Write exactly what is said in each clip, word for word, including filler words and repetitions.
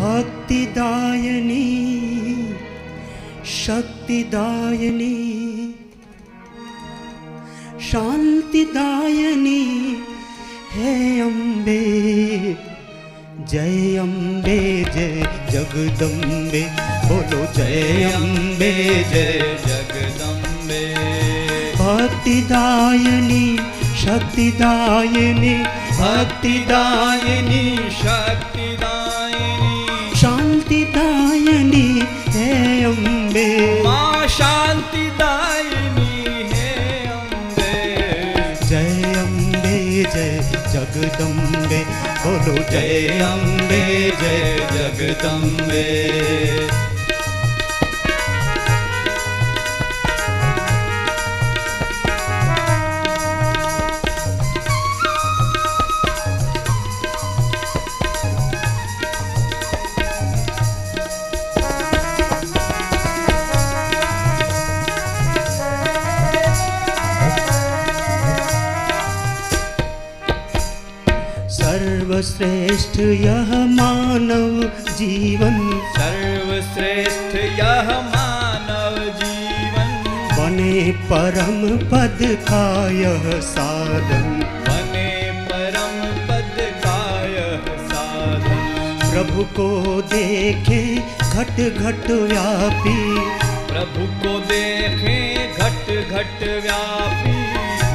भक्ति दायनी शक्ति दायनी शांति दायनी हे अम्बे जय अम्बे जय जगदम्बे बोलो जय अम्बे जय जगदम्बे। भक्ति दायनी शक्ति दायनी भक्ति दायनी शक्ति दायनी शांति दायनी हे अम्बे मां शांति दायनी हे अम्बे जय अम्बे जय जगदम्बे बोलो जय अम्बे जय जगदम्बे। सर्वश्रेष्ठ यह मानव जीवन सर्वश्रेष्ठ यह मानव जीवन बने परम पद का यह साधन बने परम पद का यह साधन। प्रभु को देखे घट घट व्यापी प्रभु को देखे घट घट व्यापी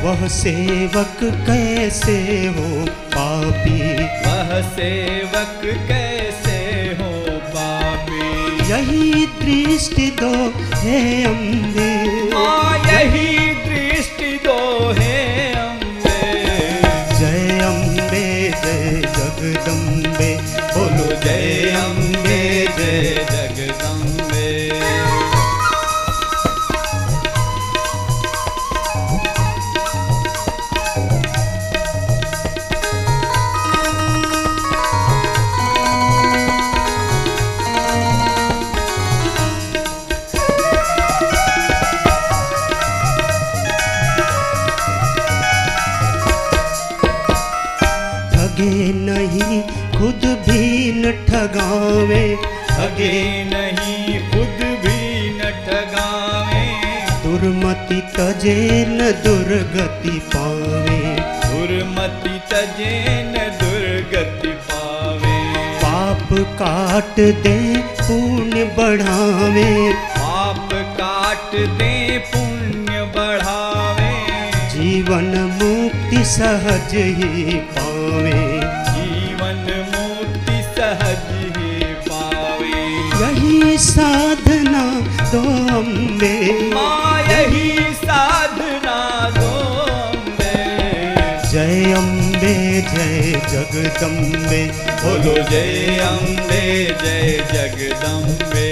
वह सेवक कैसे हो पापी वह सेवक कैसे हो पापी। यही दृष्टि दो हे अम्बे यही दृष्टि दो हे अम्बे जय अम्बे जय जगदम्बे बोलो जय अम्बे जय जगदम्बे। ठगे नहीं खुद भी न ठगावे ठगे नहीं खुद भी न ठगावे दुर्मति तजे न दुर्गति पावे दुर्मति तजे न दुर्गति पावे। पाप काट दे पुण्य बढ़ावे पाप काट दे पुण्य बढ़ावे जीवन मुक्ति सहज ही पावे जीवन मुक्ति सहज ही पावे। यही साधना दो अम्बे यही साधना दो अम्बे जय अम्बे जय जगदम्बे बोलो जय अम्बे जय जगदम्बे।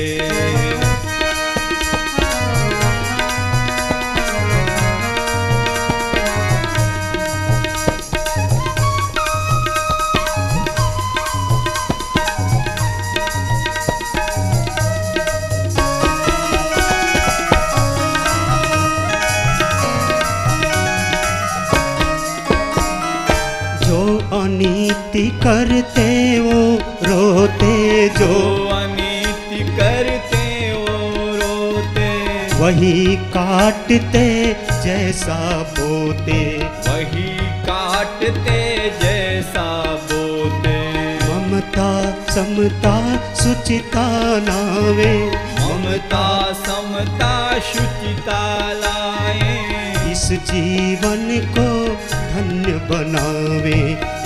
अनीति करते वो रोते जो अनीति करते वो रोते वही काटते जैसा बोते वही काटते जैसा बोते। ममता समता शुचिता लावे ममता समता शुचिता लाए इस जीवन को धन्य बनावे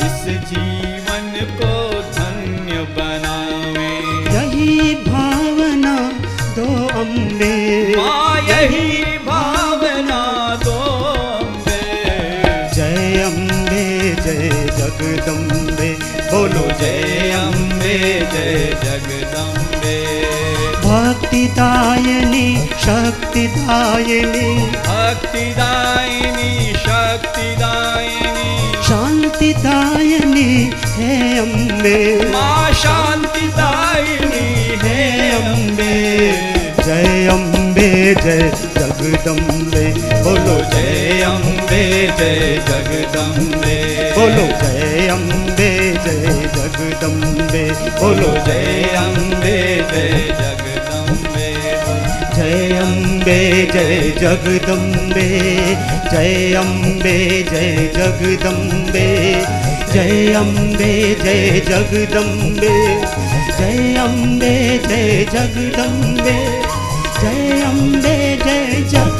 इस जीवन को धन्य बनावे। यही भावना दो अम्बे यही भावना दो अम्बे जय अम्बे जय जगदम्बे बोलो जय अम्बे जय जगदम्बे। भक्ति दायनी शक्ति दायनी भक्ति दायनी शक्ति दायनी शांति दायनी हे अम्बे मां शांति दायनी हे अम्बे जय अम्बे जय जगदम्बे बोलो जय अम्बे जय जगदम्बे बोलो जय अम्बे जय जगदम्बे। जगदम्बे बोलो जय अम्बे जय जगदम्बे, जय अम्बे जय जगदम्बे, जय अम्बे जय जगदम्बे, जय अम्बे जय जगदम्बे, जय अम्बे जय जगदम्बे, जय अम्बे जय जग